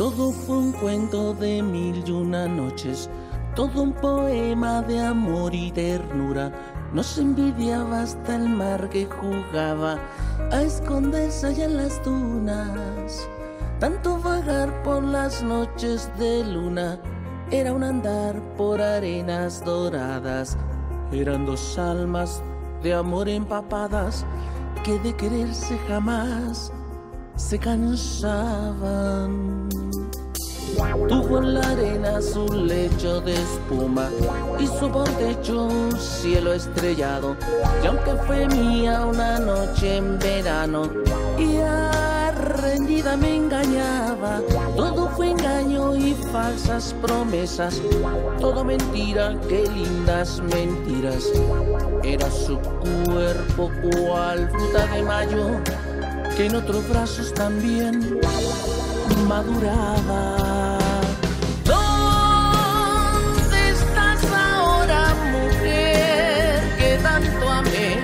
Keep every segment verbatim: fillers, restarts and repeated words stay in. Todo fue un cuento de mil y una noches, todo un poema de amor y ternura. Nos envidiaba hasta el mar que jugaba a esconderse allá en las dunas. Tanto vagar por las noches de luna, era un andar por arenas doradas. Eran dos almas de amor empapadas que de quererse jamás se cansaban. Tuvo en la arena su lecho de espuma y su portecho un cielo estrellado. Y aunque fue mía una noche en verano y arrendida me engañaba, todo fue engaño y falsas promesas, todo mentira, qué lindas mentiras. Era su cuerpo cual fruta de mayo que en otros brazos también maduraba. ¿Dónde estás ahora, mujer, que tanto amé?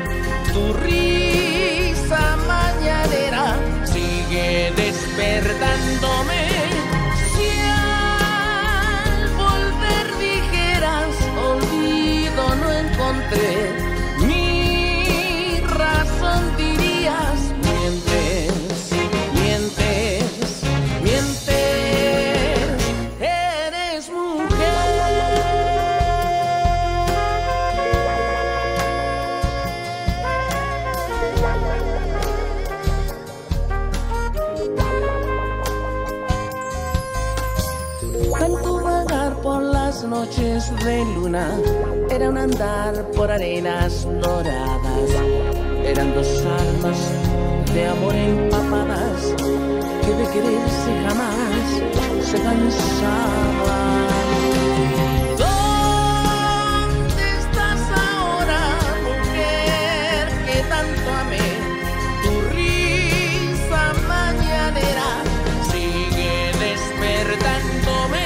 Tu risa mañanera sigue despertándome. Si al volver dijeras olvido no encontré, mi razón dirías mientes. Noches de luna, era un andar por arenas doradas, eran dos almas de amor empapadas que de quererse jamás se cansaban. ¿Dónde estás ahora, mujer, que tanto amé? Tu risa mañanera sigue despertándome.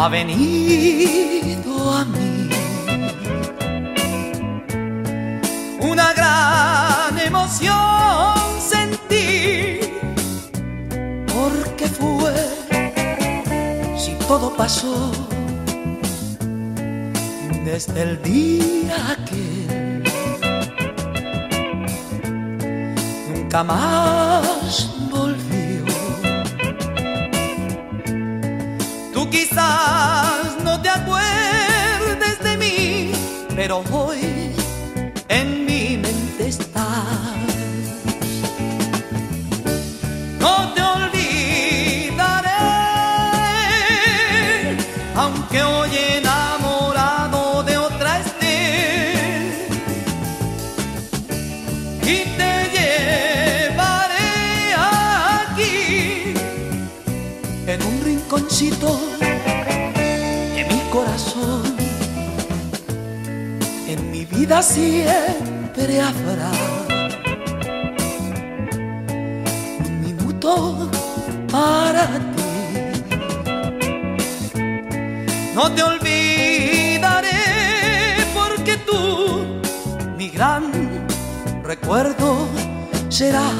Ha venido a mí una gran emoción sentí, porque fue, si todo pasó, desde el día que nunca más volvió. Tú quizás pero hoy en mi mente estás. No te olvidaré, aunque hoy enamorado de otra esté, y te llevaré aquí en un rinconcito de mi corazón. Vida siempre habrá un minuto para ti. No te olvidaré porque tú mi gran recuerdo serás.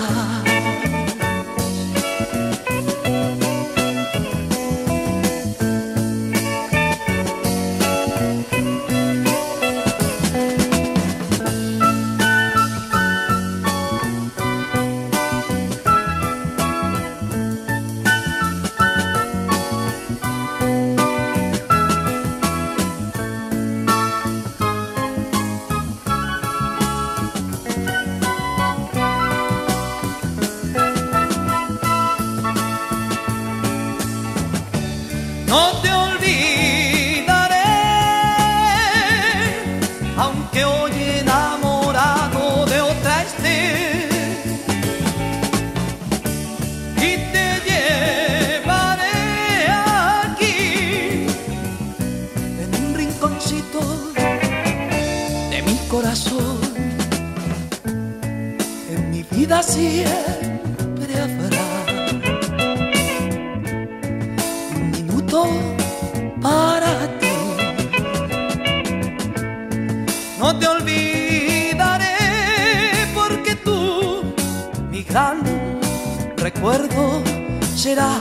vida siempre habrá un minuto para ti. No te olvidaré porque tú mi gran recuerdo serás.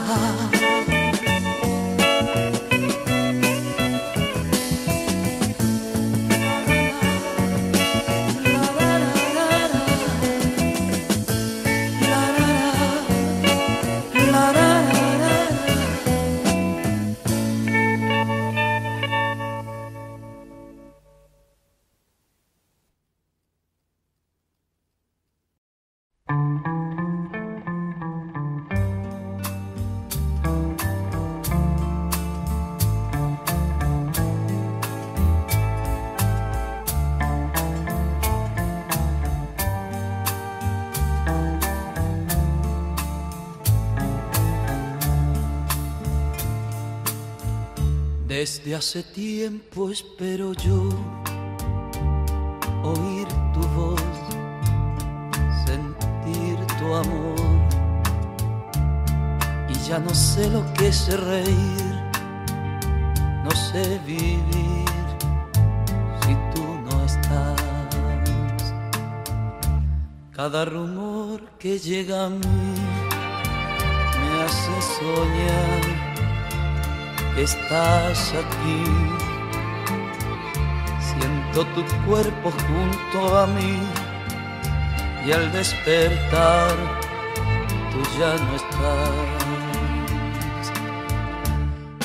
Desde hace tiempo espero yo oír tu voz, sentir tu amor, y ya no sé lo que es reír, no sé vivir si tú no estás. Cada rumor que llega a mí me hace soñar. Estás aquí, siento tu cuerpo junto a mí y al despertar tú ya no estás.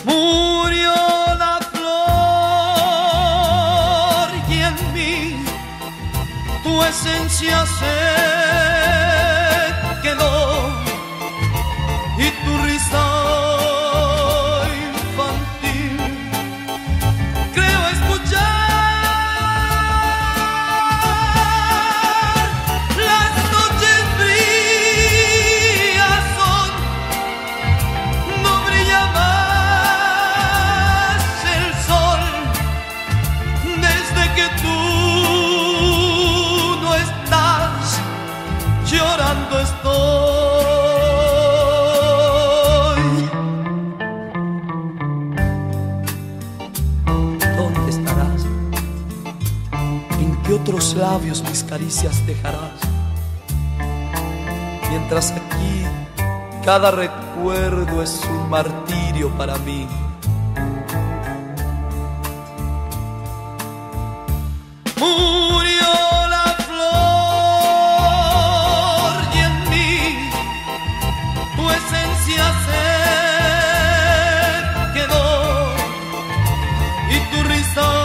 Murió la flor y en mí tu esencia se quedó y tu risa. Otros labios mis caricias dejarás, mientras aquí cada recuerdo es un martirio para mí. Murió la flor y en mí tu esencia se quedó y tu risa.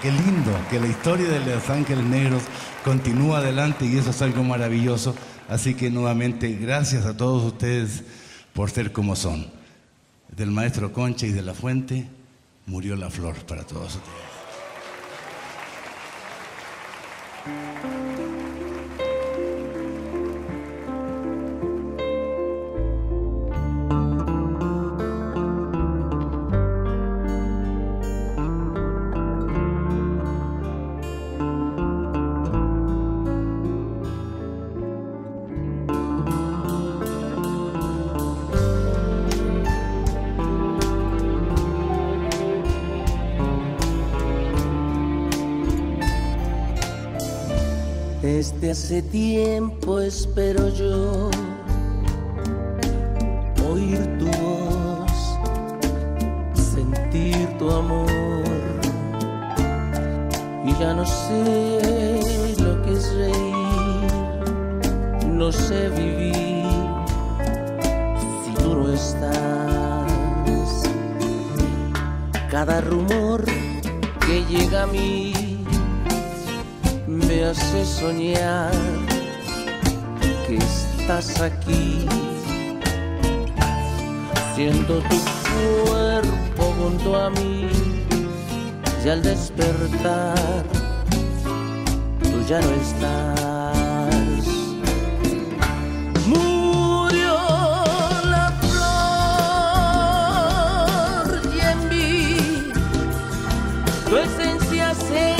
Qué lindo que la historia de Los Ángeles Negros continúa adelante y eso es algo maravilloso. Así que nuevamente gracias a todos ustedes por ser como son. Del maestro Concha y de la Fuente, murió la flor para todos ustedes. desde hace tiempo espero yo oír tu voz, sentir tu amor, y ya no sé lo que es reír, no sé vivir si tú no estás. Cada rumor que llega a mí me hace soñar que estás aquí. Siento tu cuerpo junto a mí, y al despertar tú ya no estás. Murió la flor y en mí tu esencia se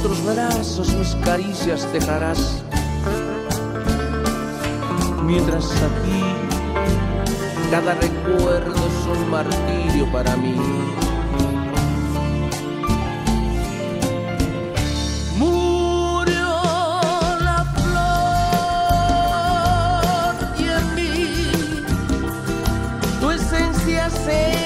otros brazos, mis caricias dejarás, mientras aquí cada recuerdo es un martirio para mí. Murió la flor y en mí tu esencia se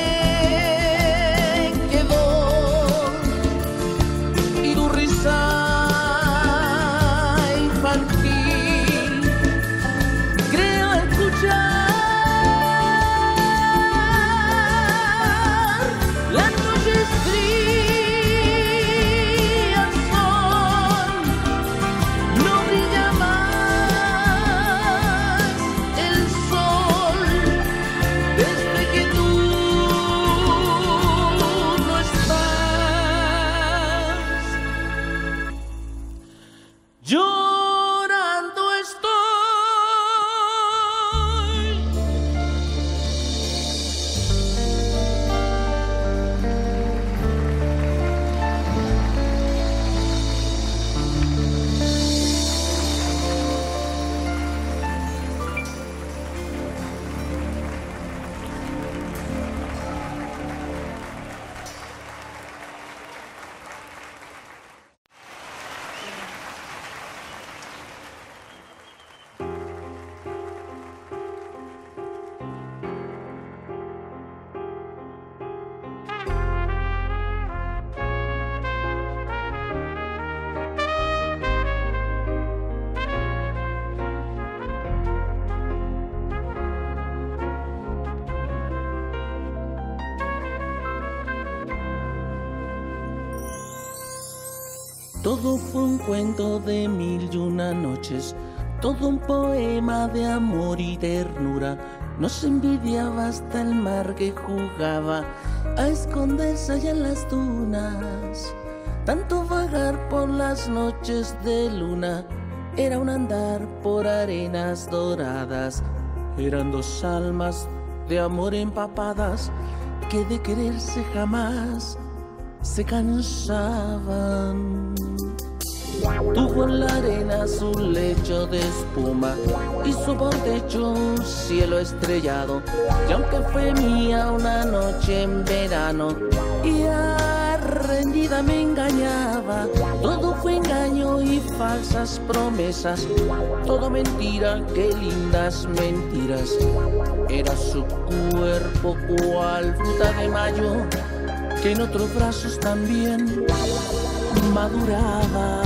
Todo fue un cuento de mil y una noches, todo un poema de amor y ternura. Nos envidiaba hasta el mar que jugaba a esconderse allá en las dunas. Tanto vagar por las noches de luna, era un andar por arenas doradas. Eran dos almas de amor empapadas que de quererse jamás se cansaban. Tuvo en la arena su lecho de espuma y su por techo un cielo estrellado. Y aunque fue mía una noche en verano y arrendida me engañaba, todo fue engaño y falsas promesas, todo mentira, qué lindas mentiras. Era su cuerpo cual fruta de mayo que en otros brazos también maduraba.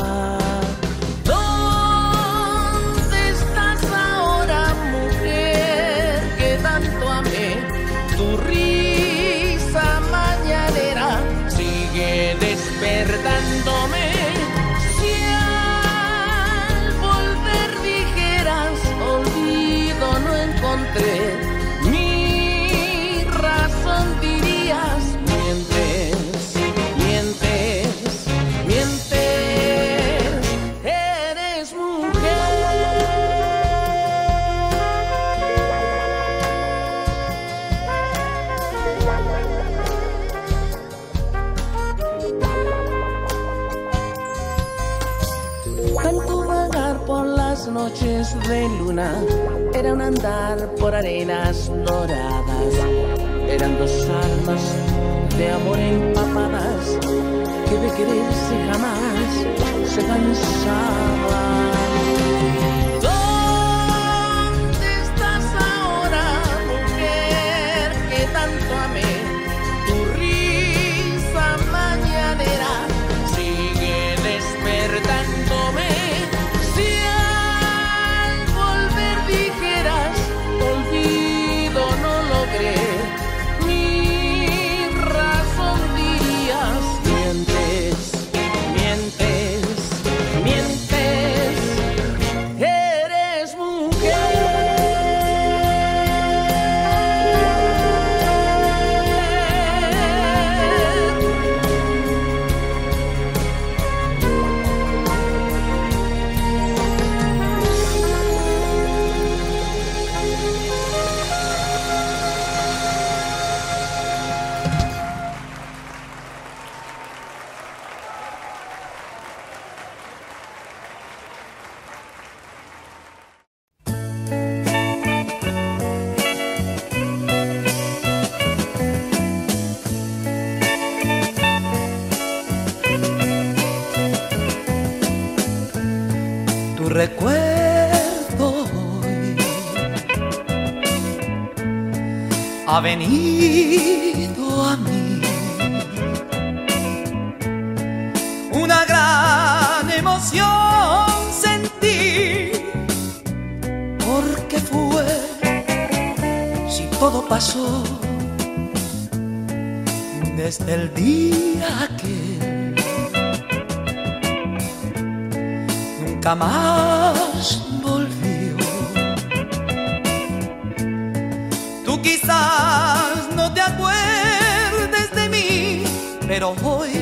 ¿Dónde estás ahora, mujer, que tanto amé? Tu risa mañanera sigue despertándome. Tal tu vagar por las noches de luna era un andar por arenas doradas. Eran dos almas de amor empapadas que de quererse jamás se cansaban. Ha venido a mí una gran emoción sentí, porque fue, si todo pasó, desde el día que nunca más volvió. Tú quizás pero hoy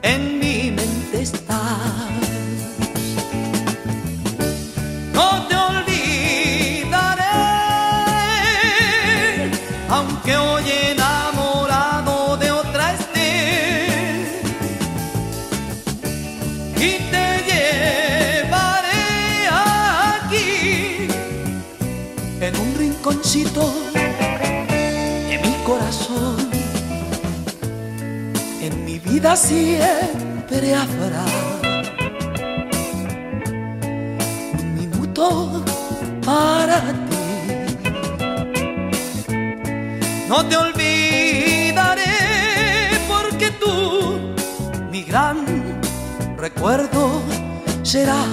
en mi mente estás. No te olvidaré, aunque hoy enamorado de otra estés. Y te llevaré aquí, en un rinconcito de mi corazón. Vida siempre habrá un minuto para ti. No te olvidaré porque tú mi gran recuerdo serás.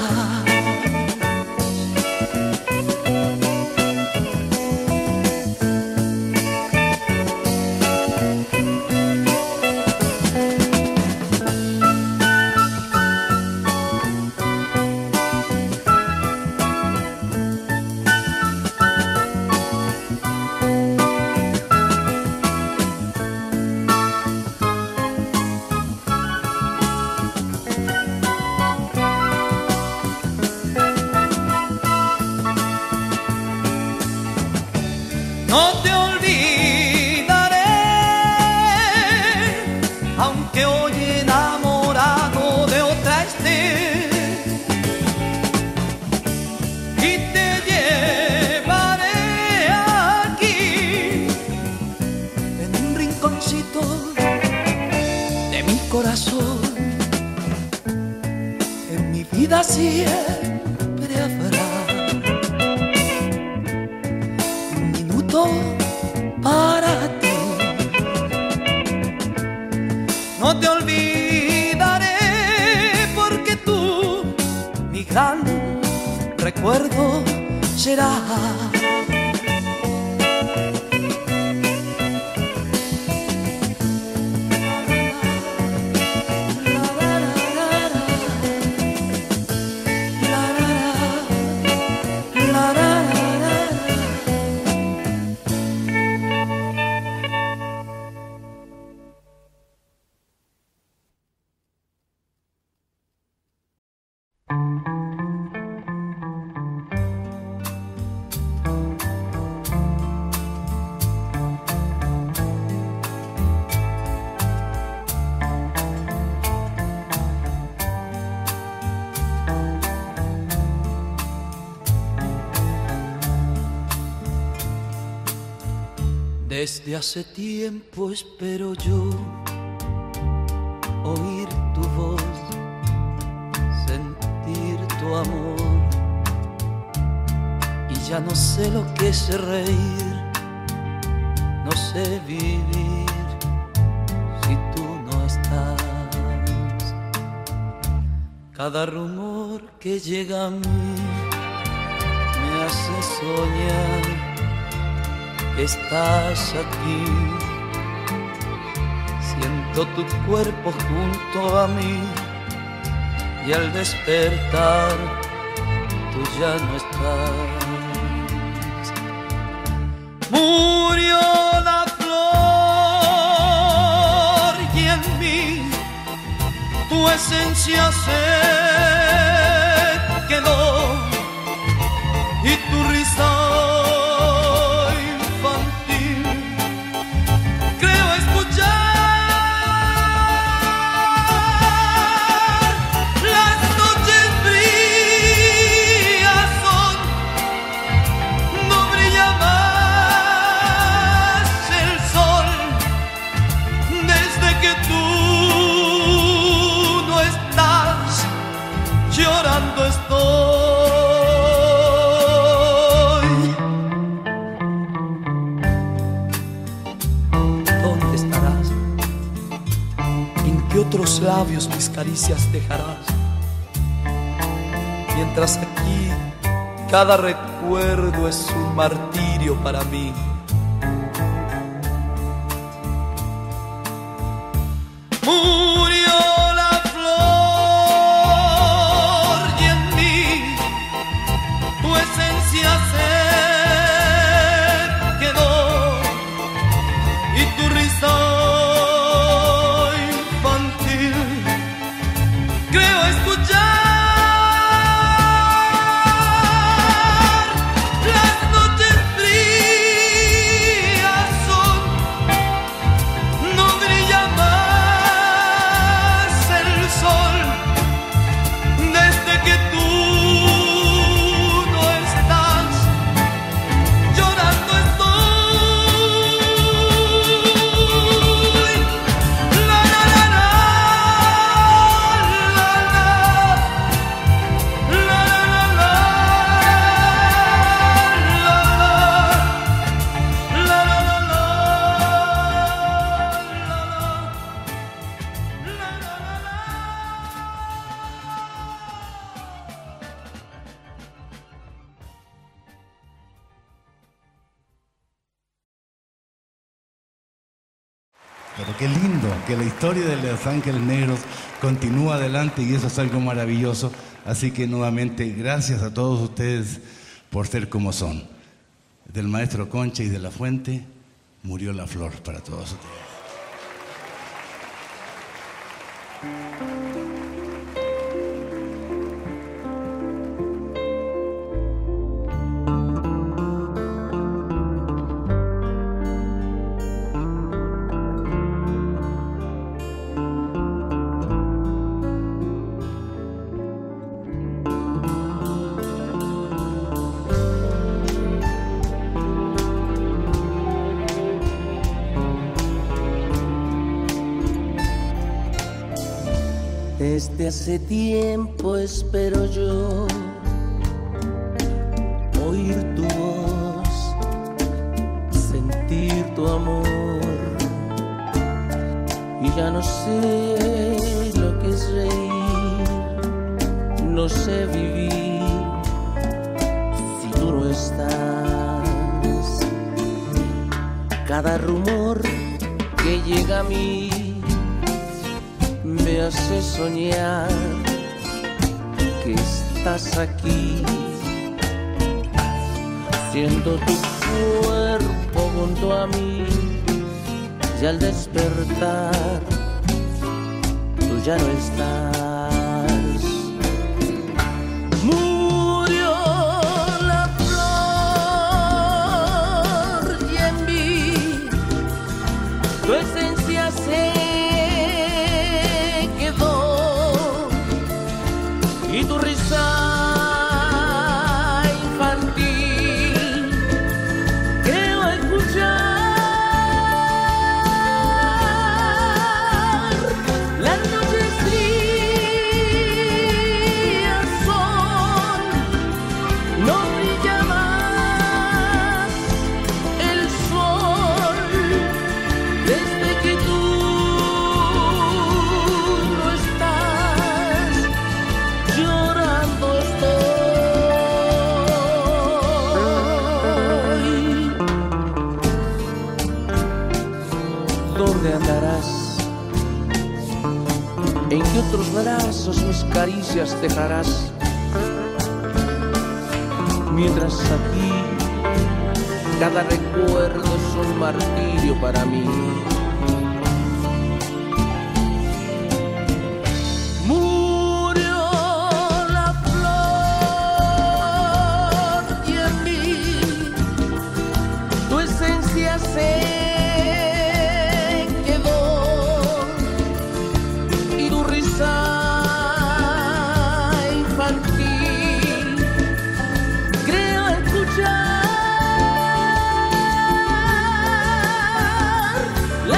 Desde hace tiempo espero yo oír tu voz, sentir tu amor, y ya no sé lo que es reír, no sé vivir si tú no estás. Cada rumor que llega a mí me hace soñar. Estás aquí, siento tu cuerpo junto a mí, y al despertar tú ya no estás. Murió la flor y en mí tu esencia se quedó, y tu risa otros labios mis caricias dejarás, mientras aquí cada recuerdo es un martirio para mí. Murió la flor y en mí tu esencia se quedó, y tu risa que la historia de Los Ángeles Negros continúa adelante, y eso es algo maravilloso. Así que nuevamente, gracias a todos ustedes por ser como son. Del maestro Concha y de la Fuente, murió la flor para todos ustedes. Desde hace tiempo espero yo oír tu voz, sentir tu amor, y ya no sé lo que es reír, no sé vivir si tú no estás. Cada rumor que llega a mí me hace soñar que estás aquí, siento tu cuerpo junto a mí, y al despertar tú ya no estás. Murió la flor y en mí tu esencia se infantil, creo escuchar dónde andarás, en qué otros brazos mis caricias dejarás, mientras aquí cada recuerdo es un martirio para mí. La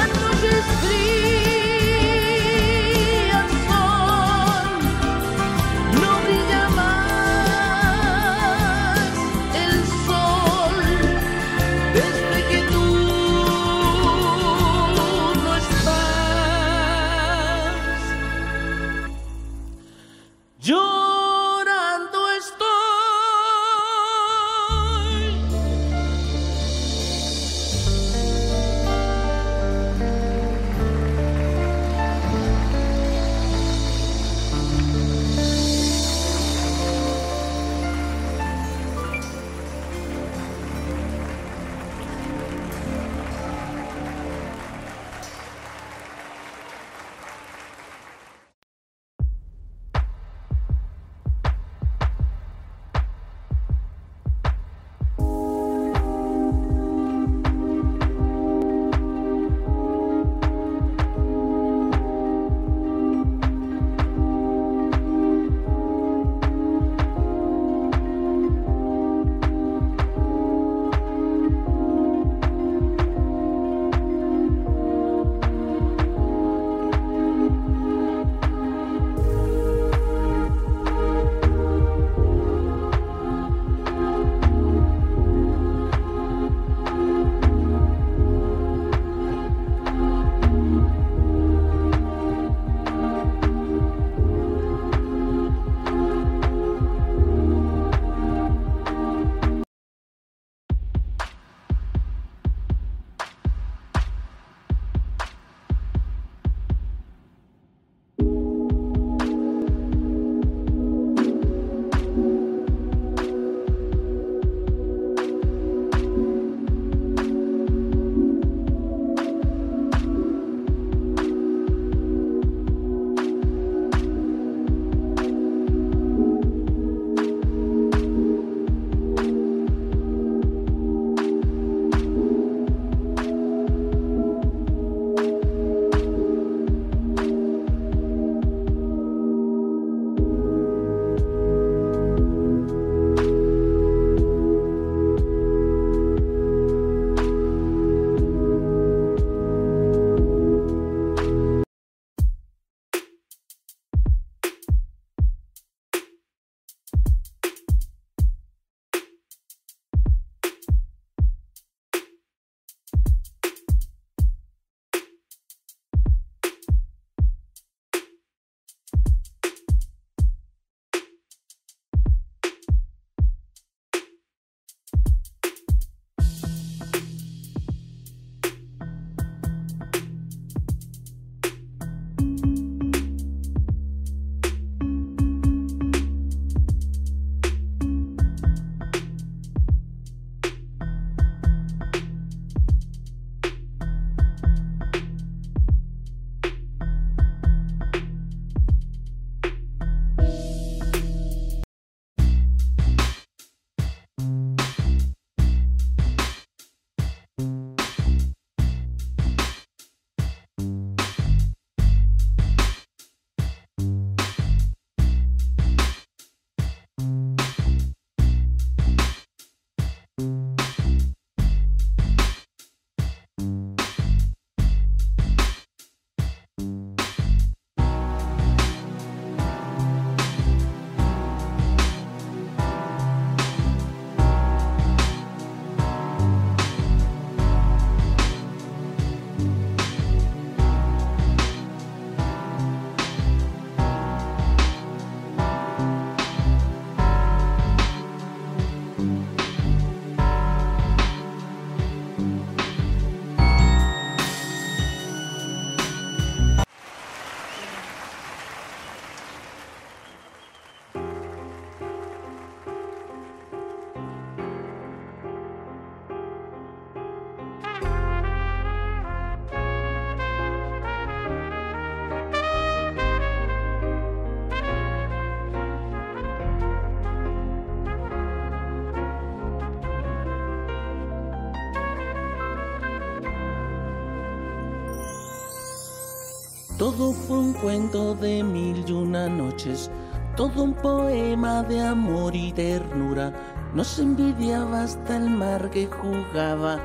Todo fue un cuento de mil y una noches, todo un poema de amor y ternura. Nos envidiaba hasta el mar que jugaba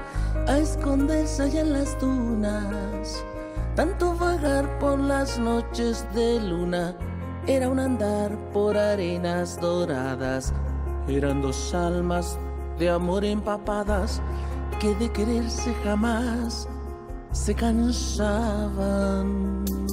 a esconderse allá en las dunas. Tanto vagar por las noches de luna era un andar por arenas doradas. Eran dos almas de amor empapadas que de quererse jamás se cansaban.